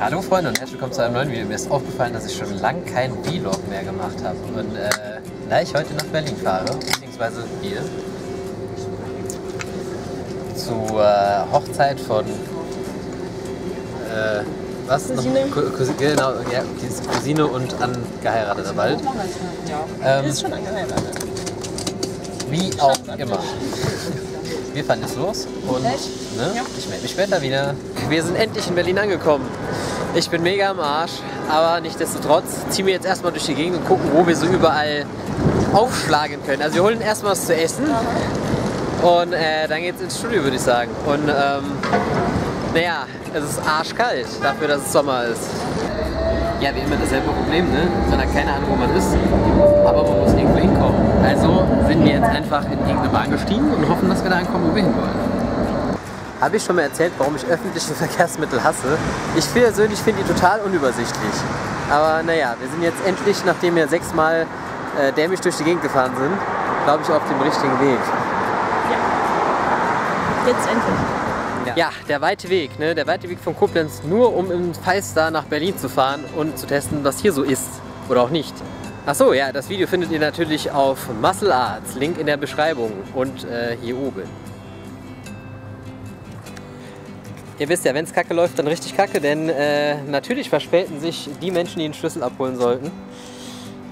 Hallo Freunde und herzlich willkommen zu einem neuen Video. Mir ist aufgefallen, dass ich schon lange keinen Vlog mehr gemacht habe. Und da ich heute nach Berlin fahre, beziehungsweise hier, zur Hochzeit von Cousine? Genau, ja, die ist Cousine und angeheirateter bald. Ja, ist schon angeheiratet. Wie auch immer. Wir fahren jetzt los und ne, ich melde mich später wieder. Wir sind endlich in Berlin angekommen. Ich bin mega am Arsch, aber nichtsdestotrotz ziehen wir jetzt erstmal durch die Gegend und gucken, wo wir so überall aufschlagen können. Also wir holen erstmal was zu essen und dann geht's ins Studio, würde ich sagen. Und naja, es ist arschkalt dafür, dass es Sommer ist. Ja, wie immer dasselbe Problem, ne? Man hat keine Ahnung, wo man ist, aber man muss irgendwo hinkommen. Also sind wir jetzt einfach in irgendeine Bahn gestiegen und hoffen, dass wir da ankommen, wo wir hinwollen. Habe ich schon mal erzählt, warum ich öffentliche Verkehrsmittel hasse? Ich persönlich finde die total unübersichtlich. Aber naja, wir sind jetzt endlich, nachdem wir 6 Mal dämlich durch die Gegend gefahren sind, glaube ich, auf dem richtigen Weg. Ja, jetzt endlich. Ja, der weite Weg, ne? Der weite Weg von Koblenz, nur um im Five Star nach Berlin zu fahren und zu testen, was hier so ist oder auch nicht. Achso, ja, das Video findet ihr natürlich auf Muscle Arts, Link in der Beschreibung und hier oben. Ihr wisst ja, wenn es kacke läuft, dann richtig kacke, denn natürlich verspäten sich die Menschen, die den Schlüssel abholen sollten.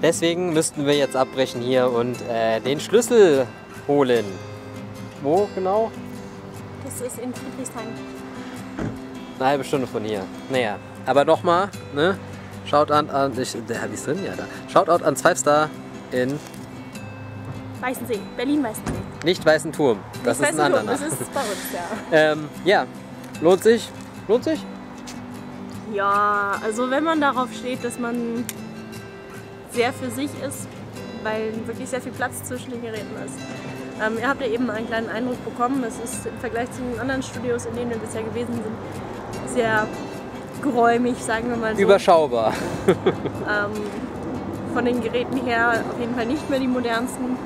Deswegen müssten wir jetzt abbrechen hier und den Schlüssel holen. Wo genau? Das ist in Friedrichshain. Eine halbe Stunde von hier. Naja, aber nochmal, ne? Shoutout ans Five Star in Weißensee, Berlin-Weißensee. Nicht Weißen Turm, das ist ein anderer. Das ist bei uns, ja. Ja, lohnt sich? Lohnt sich? Ja, also wenn man darauf steht, dass man sehr für sich ist, weil wirklich sehr viel Platz zwischen den Geräten ist. Ihr habt ja eben einen kleinen Eindruck bekommen, es ist im Vergleich zu den anderen Studios, in denen wir bisher gewesen sind, sehr geräumig, sagen wir mal so. Überschaubar. Von den Geräten her auf jeden Fall nicht mehr die modernsten.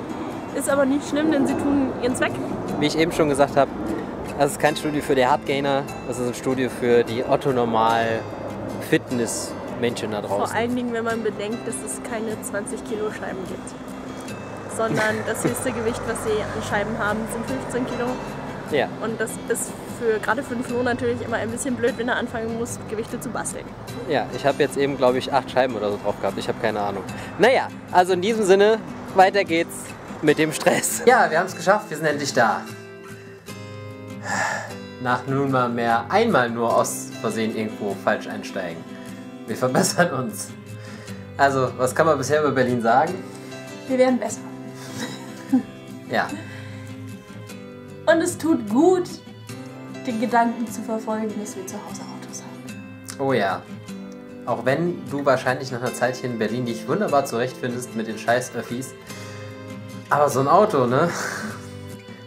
Ist aber nicht schlimm, denn sie tun ihren Zweck. Wie ich eben schon gesagt habe, das ist kein Studio für die Hardgainer, das ist ein Studio für die Otto-Normal-Fitness-Menschen da draußen. Vor allen Dingen, wenn man bedenkt, dass es keine 20-Kilo-Scheiben gibt. Sondern das höchste Gewicht, was sie an Scheiben haben, sind 15 Kilo. Ja. Und das ist für gerade für den Flo natürlich immer ein bisschen blöd, wenn er anfangen muss, Gewichte zu basteln. Ja, ich habe jetzt eben, glaube ich, 8 Scheiben oder so drauf gehabt. Ich habe keine Ahnung. Naja, also in diesem Sinne, weiter geht's mit dem Stress. Ja, wir haben es geschafft. Wir sind endlich da. Nach nun mal mehr einmal nur aus Versehen irgendwo falsch einsteigen. Wir verbessern uns. Also, was kann man bisher über Berlin sagen? Wir werden besser. Ja. Und es tut gut, den Gedanken zu verfolgen, dass wir zu Hause Autos haben. Oh ja. Auch wenn du wahrscheinlich nach einer Zeit hier in Berlin dich wunderbar zurechtfindest mit den scheiß Öffis. Aber so ein Auto, ne?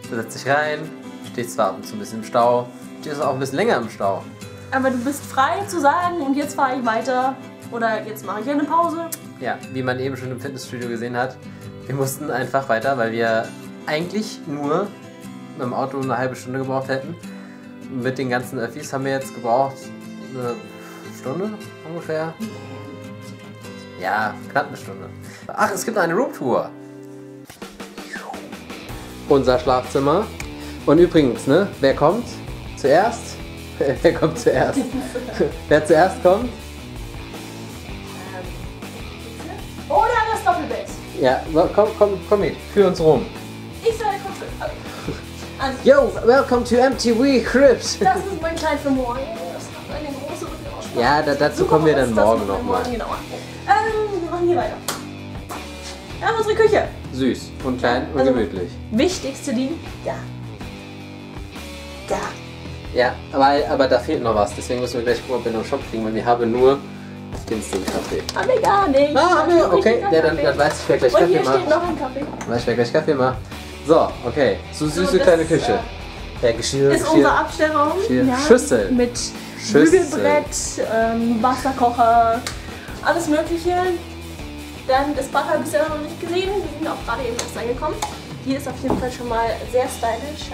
Du setzt dich rein, stehst zwar ab und zu ein bisschen im Stau, stehst auch ein bisschen länger im Stau. Aber du bist frei zu sagen, und jetzt fahre ich weiter oder jetzt mache ich eine Pause. Ja, wie man eben schon im Fitnessstudio gesehen hat, wir mussten einfach weiter, weil wir eigentlich nur mit dem Auto eine halbe Stunde gebraucht hätten. Mit den ganzen Öffis haben wir jetzt gebraucht eine Stunde ungefähr. Ja, knapp eine Stunde. Ach, es gibt eine Roomtour. Unser Schlafzimmer. Und übrigens, ne, wer kommt zuerst? Wer kommt zuerst? Wer zuerst kommt? Ja, komm mit, führ uns rum. Ich soll kommen. Yo, welcome to MTV Cribs. Das ist mein Kleid für morgen. Das hat eine große Rückenaussprache. Ja, dazu super, kommen wir dann morgen nochmal. Genau. Wir machen hier weiter. Wir haben unsere Küche. Süß und klein und also, gemütlich. Wichtigste Ding, da. Da. Ja, aber da fehlt noch was. Deswegen müssen wir gleich gucken, ob wir noch einen Shop kriegen, weil wir haben nur Instant-Kaffee. Haben wir gar nicht. Ah, haben wir? Okay, ja, dann weiß ich, wer gleich Kaffee macht. Und hier steht noch ein Kaffee. Weiß ich, wer gleich Kaffee macht. So, okay. So süße kleine Küche. Ja, Geschirr. Ist unser Abstellraum. Ja, Schüssel. Mit Bügelbrett, Wasserkocher, alles Mögliche. Dann das Bad habe ich ja noch nicht gesehen. Wir sind auch gerade eben erst angekommen. Hier ist auf jeden Fall schon mal sehr stylisch.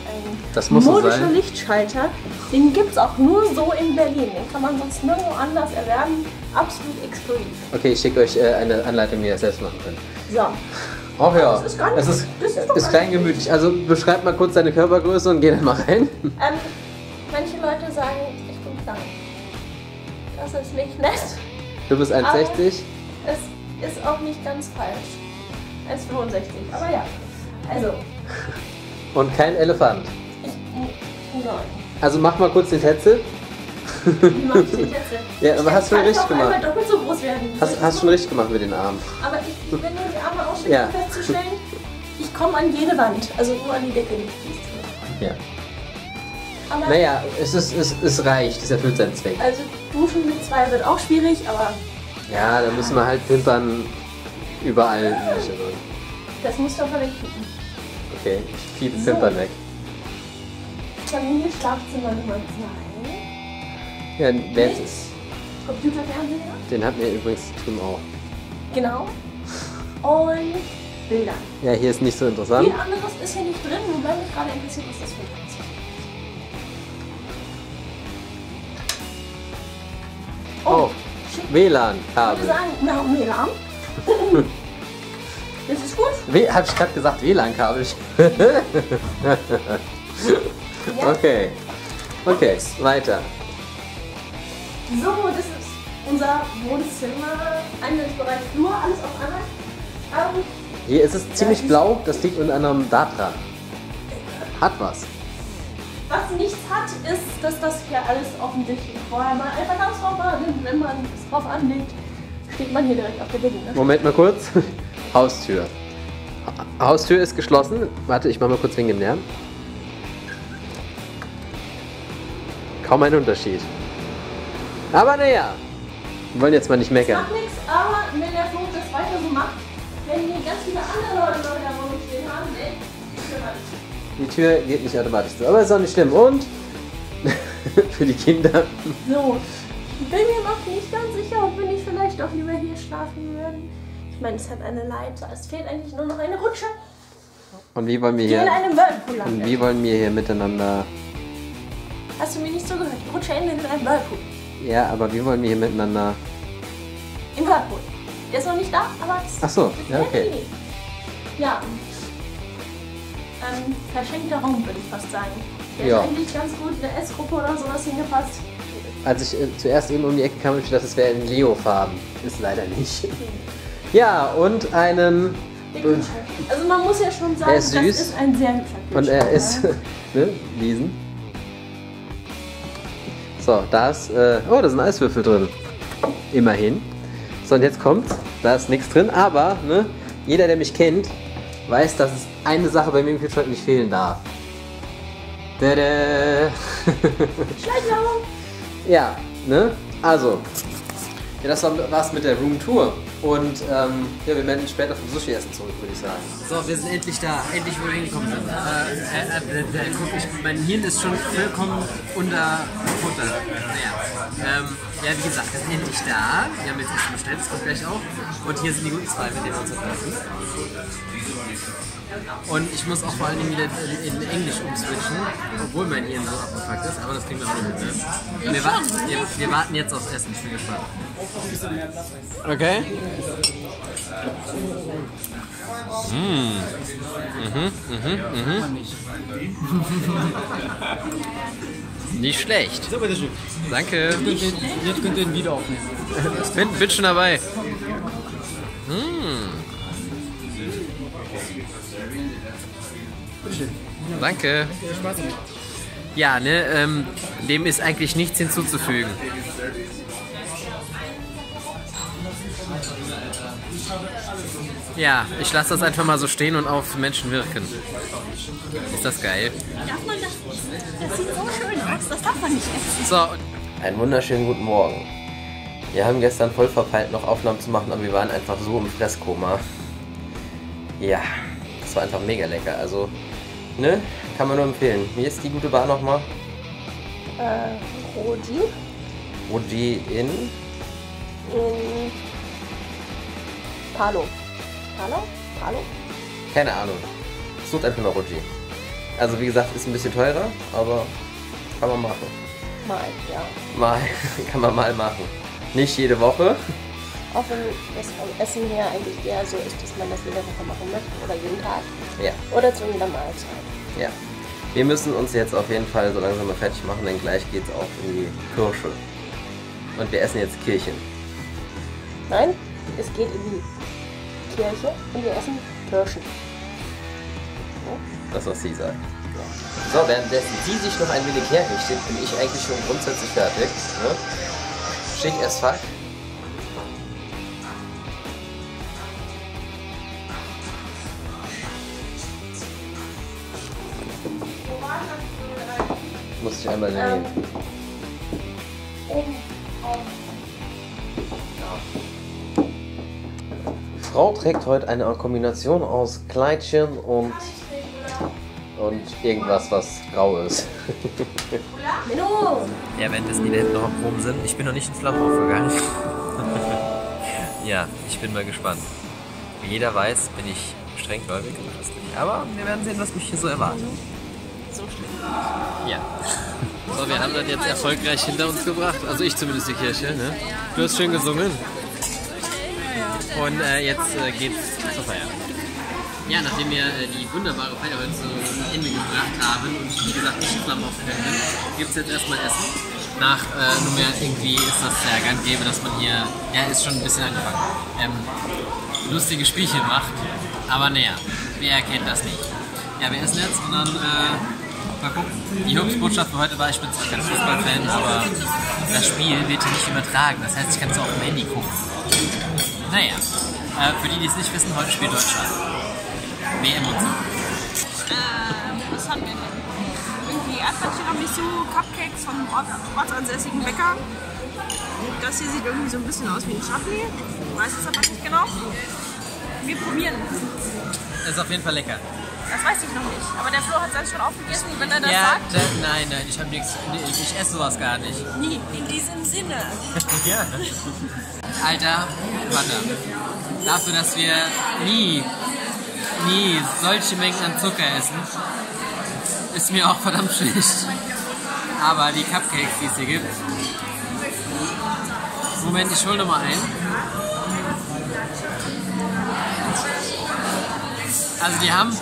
Das muss so sein. Modischer Lichtschalter. Den gibt es auch nur so in Berlin. Den kann man sonst nirgendwo anders erwerben. Absolut exklusiv. Okay, ich schicke euch eine Anleitung, wie ihr das selbst machen könnt. So. Ach ja, das ist, das ist klein gemütlich. Also beschreib mal kurz deine Körpergröße und geh dann mal rein. Manche Leute sagen, ich bin klein. Das ist nicht nett. Du bist 1,60. Es ist auch nicht ganz falsch. 1,65, aber ja. Also. Und kein Elefant. Nein. Also mach mal kurz den Tetzel. Wie mach ich den Tetzel? Ja, aber hast schon richtig gemacht. Ich kann doppelt so groß werden. Hast schon richtig gemacht mit den Armen. Aber ich, wenn du die Arme ausstreckst, ja, festzustellen, ich komme an jede Wand. Also nur an die Decke nicht. Ja. Aber naja, es reicht. Es erfüllt seinen Zweck. Also duschen mit zwei wird auch schwierig, aber... Ja, da müssen wir halt pimpern überall. Das musst du aber wegpiepen. Okay, ich piepe Pimpern weg. Familie, Schlafzimmer Nummer 2. Ja, wer ist es? Computerfernseher. Den hatten wir übrigens drüben auch. Genau. Und Bilder. Ja, hier ist nicht so interessant. Viel anderes ist hier nicht drin, wobei mich gerade interessiert, was das für ein Konzept ist. Oh, WLAN-Kabel. Ich würde sagen, na, WLAN. Das ist gut. Hab ich gerade gesagt, WLAN-Kabel. Okay. Okay, weiter. So, das ist unser Wohnzimmer. Eingangsbereich, Flur, alles auf einmal. Hier ist es ziemlich blau, das liegt unter anderem da dran. Hat was. Was nichts hat, ist, dass das hier alles offensichtlich vorher mal einfach ausbauen, wenn man es drauf anlegt, steht man hier direkt auf der Bühne. Ne? Moment mal kurz. Haustür. Haustür ist geschlossen. Warte, ich mach mal kurz wegen dem Lärm. Kaum ein Unterschied. Aber naja, wir wollen jetzt mal nicht meckern. Das macht nichts, aber wenn der Flug das weiter so macht, wenn hier ganz viele andere Leute noch herumstehen haben, ey, die Tür geht nicht automatisch zu, aber ist auch nicht schlimm. Und für die Kinder. So, ich bin mir noch nicht ganz sicher, ob wir nicht vielleicht auch lieber hier schlafen würden. Ich meine, es hat eine Leiter, es fehlt eigentlich nur noch eine Rutsche. Und wie wollen wir hier in einem Whirlpool landen? Und wie wollen wir hier miteinander... Hast du mir nicht so gehört? Rutsche endet in einem Whirlpool. Ja, aber wie wollen wir hier miteinander... Im Whirlpool. Der ist noch nicht da, aber... Ach so, ja, okay. Ja. Verschenkter Raum, würde ich fast sagen. Der ja. Ist eigentlich ganz gut in der S-Gruppe oder sowas hingepasst. Als ich zuerst eben um die Ecke kam, dachte ich, dass es wäre in Leo-Farben. Ist leider nicht. Okay. Ja, und einen... Also man muss ja schon sagen, das ist ein sehr hübscher Kühlschrank. Und er ist... ne? Wiesen. So, da ist... oh, da sind Eiswürfel drin. Immerhin. So, und jetzt kommt's. Da ist nichts drin, aber ne, jeder, der mich kennt, weiß, dass es eine Sache bei mir im Kühlschrank nicht fehlen darf. Tada! Schleichwerbung! Ja, ne? Also... Ja, das war's mit der Roomtour. Und ja, wir werden später vom Sushi-Essen zurück, würde ich sagen. So, wir sind endlich da. Endlich, wo wir hingekommen sind. Guck, mein Hirn ist schon vollkommen unter Futter. Naja. Ja, wie gesagt, wir sind endlich da. Wir haben jetzt Essen bestellt, das kommt gleich auch. Und hier sind die guten zwei, mit denen wir uns treffen. Und ich muss auch vor allen Dingen wieder in Englisch umswitchen, obwohl mein Hirn so abgefuckt ist, aber das kriegen wir auch nicht mit. Und wir warten jetzt aufs Essen, ich bin gespannt. Okay. Mmh. Nicht schlecht. So, bitteschön. Danke. Jetzt könnt ihr ihn wieder aufnehmen. Bin schon dabei. Mmh. Danke. Ja, ne, dem ist eigentlich nichts hinzuzufügen. Ja, ich lasse das einfach mal so stehen und auf Menschen wirken. Ist das geil? Darf man das? Das sieht so schön aus, das darf man nicht essen. So, einen wunderschönen guten Morgen. Wir haben gestern voll verpeilt, noch Aufnahmen zu machen, aber wir waren einfach so im Fresskoma. Ja, das war einfach mega lecker, also, ne, kann man nur empfehlen. Wie ist die gute Bar nochmal? Rodi. Rodi in? In... Palo. Palo? Palo? Keine Ahnung. Sucht einfach mal Rogi. Also wie gesagt, ist ein bisschen teurer, aber kann man machen. Mal, ja. Mal, kann man mal machen. Nicht jede Woche. Auch wenn das vom Essen her eigentlich eher so ist, dass man das jede Woche machen möchte oder jeden Tag. Ja. Oder zu jeder Mahlzeit. Ja. Wir müssen uns jetzt auf jeden Fall so langsam mal fertig machen, denn gleich geht's auch in die Kirsche. Und wir essen jetzt Kirchen. Nein, es geht in die Kirche und wir essen Kirschen. Das, was sie sagt. So, währenddessen sie sich noch ein wenig herrichtet, bin ich eigentlich schon grundsätzlich fertig. Ne? Schick as fuck. Muss ich einmal nehmen. Oben auf. Ja. Frau trägt heute eine Kombination aus Kleidchen und irgendwas, was grau ist. Ja, währenddessen die da hinten noch am Proben sind. Ich bin noch nicht ins Flach aufgegangen. Ja, ich bin mal gespannt. Wie jeder weiß, bin ich strenggläubig und christlich. Aber wir werden sehen, was mich hier so erwartet. So schlimm. Ja. So, wir haben das jetzt erfolgreich hinter uns gebracht. Also ich zumindest die Kirche. Ne? Du hast schön gesungen. Und jetzt geht's zur Feier. Ja, nachdem wir die wunderbare Feier heute zu Ende gebracht haben und wie gesagt nicht Flammen aufgegangen sind, gibt es jetzt erstmal Essen. Nach Nummer irgendwie ist das ja gang gäbe, dass man hier, ja ist schon ein bisschen angefangen, lustige Spielchen macht, aber naja, wer erkennt das nicht. Ja, wir essen jetzt und dann mal gucken. Die Hauptbotschaft für heute war, ich bin zwar kein Fußballfan, aber das Spiel wird hier nicht übertragen, das heißt ich kann es auch auf dem Handy gucken. Naja, für die, die es nicht wissen, heute spielt Deutschland. Mehr Emotionen. Was haben wir denn? Irgendwie Erdbeer-Tiramisu, Cupcakes vom ortsansässigen Bäcker. Das hier sieht irgendwie so ein bisschen aus wie ein Chutney. Ich weiß es aber nicht genau. Wir probieren. Das ist auf jeden Fall lecker. Das weiß ich noch nicht. Aber der Flo hat es schon aufgegessen, wenn er das ja, sagt. Nein, nein, ich habe nichts. Ich esse sowas gar nicht. Nie, in diesem Sinne. Ja. Alter, warte. Dafür, dass wir nie solche Mengen an Zucker essen, ist mir auch verdammt schlecht. Aber die Cupcakes, die es hier gibt. Moment, ich hole nochmal ein. Also die haben,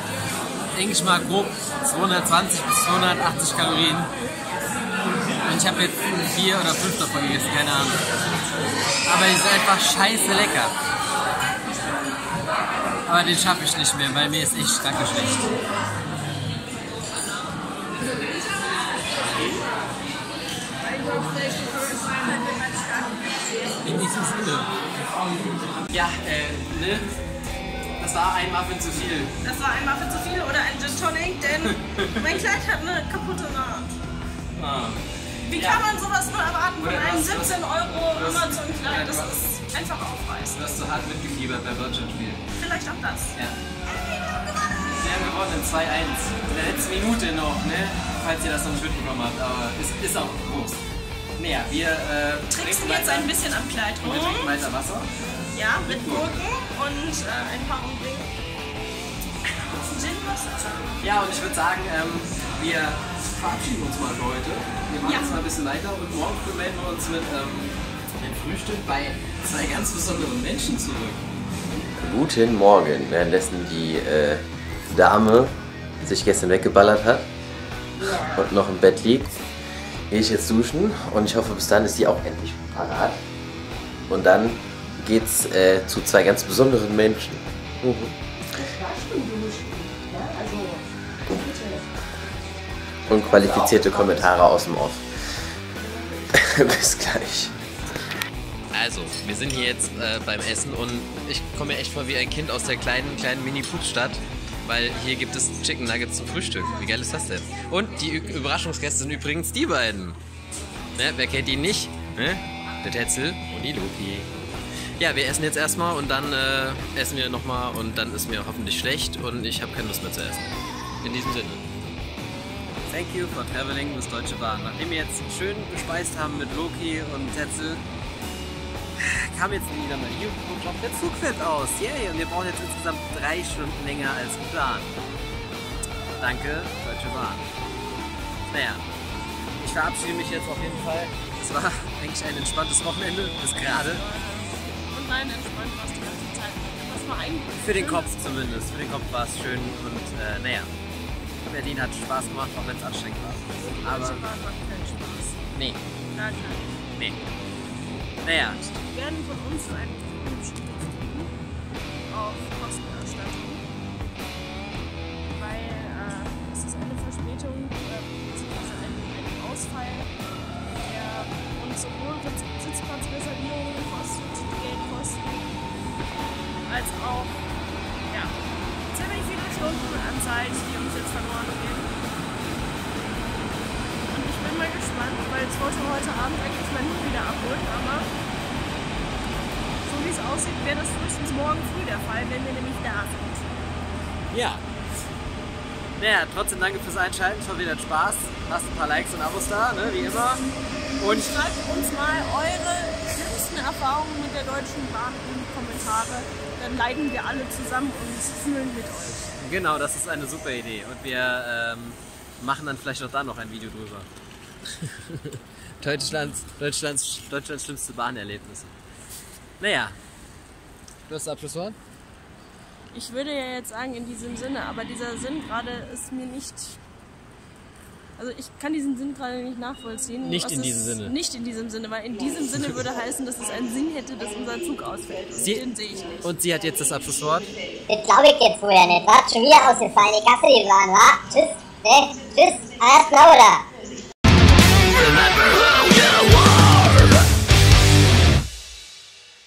denke ich mal, grob 220 bis 280 Kalorien. Und ich habe jetzt 4 oder 5 davon gegessen, keine Ahnung. Aber die sind einfach scheiße lecker. Aber den schaffe ich nicht mehr, weil mir ist echt stark schlecht. In diesem Sinne. Ja, ne? Das war ein Muffin zu viel. Das war ein Muffin zu viel oder ein Gin Tonic, denn mein Kleid hat eine kaputte Naht. Ah. Wie kann man sowas nur erwarten von einem 17 € Amazon-Kleid? Das ist einfach aufreißend. Du hast so hart mitgefiebert beim Deutschlandspiel. Vielleicht auch das. Ja. Wir haben gewonnen in 2-1. In der letzten Minute noch, ne? Falls ihr das noch nicht mitbekommen habt, aber es ist auch groß. Naja, wir tricksen jetzt ein bisschen am Kleid rum. Wir trinken weiter Wasser. Ja, mit Gurken und ein paar Umdrehen. Ja, und ich würde sagen, wir verabschieden uns mal für heute. Wir machen es mal ein bisschen weiter und morgen melden wir uns mit dem Frühstück bei zwei ganz besonderen Menschen zurück. Guten Morgen, währenddessen die Dame sich gestern weggeballert hat und noch im Bett liegt, gehe ich jetzt duschen und ich hoffe, bis dann ist die auch endlich parat. Und dann geht's zu zwei ganz besonderen Menschen. Mhm. Und qualifizierte Kommentare aus dem Off. Bis gleich. Also, wir sind hier jetzt beim Essen und ich komme mir echt vor wie ein Kind aus der kleinen Mini-Food-Stadt, weil hier gibt es Chicken Nuggets zum Frühstück. Wie geil ist das denn? Und die Überraschungsgäste sind übrigens die beiden. Ne? Wer kennt die nicht? Ne? Der Tetzel und die Loki. Ja, wir essen jetzt erstmal und dann essen wir nochmal und dann ist mir hoffentlich schlecht und ich habe keine Lust mehr zu essen. In diesem Sinne. Thank you for traveling with Deutsche Bahn. Nachdem wir jetzt schön gespeist haben mit Loki und Tetzel, kam jetzt wieder mal hier und der Zug fährt aus. Yay! Und wir brauchen jetzt insgesamt 3 Stunden länger als geplant. Danke, Deutsche Bahn. Naja, ich verabschiede mich jetzt auf jeden Fall. Es war eigentlich ein entspanntes Wochenende, bis gerade. Und nein, entspannt war es die ganze Zeit. Das war eigentlich für den Kopf zumindest. Für den Kopf war es schön und naja. Berlin hat Spaß gemacht, auch wenn es anstrengend war. Aber Deutsche Bahn macht keinen Spaß. Nee. Gar keinen. Nee. Naja. Wir werden von uns einen hübschen Post kriegen auf Kostenerstattung. Weil es ist eine Verspätung, beziehungsweise ein Ausfall, der uns sowohl Sitzplatzreservierungen kostet, Geld kostet, als auch ja, ziemlich viele Stunden an Zeit, die uns jetzt verloren gehen. Und ich bin mal gespannt, weil ich wollte heute Abend eigentlich mein Hund wieder abholen, aber so wie es aussieht, wäre das frühestens morgen früh der Fall, wenn wir nämlich da sind. Ja. Naja, trotzdem danke fürs Einschalten, es war wieder Spaß. Lasst ein paar Likes und Abos da, ne, wie immer. Und schreibt uns mal eure schlimmsten Erfahrungen mit der Deutschen Bahn in die Kommentare. Dann leiden wir alle zusammen und fühlen mit euch. Genau, das ist eine super Idee. Und wir machen dann vielleicht auch da noch ein Video drüber. Deutschlands schlimmste Bahnerlebnisse. Naja, du hast das Abschlusswort? Ich würde ja jetzt sagen, in diesem Sinne, aber dieser Sinn gerade ist mir nicht... Also ich kann diesen Sinn gerade nicht nachvollziehen. Nicht in diesem Sinne. Nicht in diesem Sinne, weil in diesem Sinne würde heißen, dass es einen Sinn hätte, dass unser Zug ausfällt. Den sehe ich nicht. Und sie hat jetzt das Abschlusswort. Das glaube ich jetzt vorher nicht, war schon wieder ausgefallen. Ich hasse den Plan, wa? Tschüss, ne? Tschüss, alles klar, oder?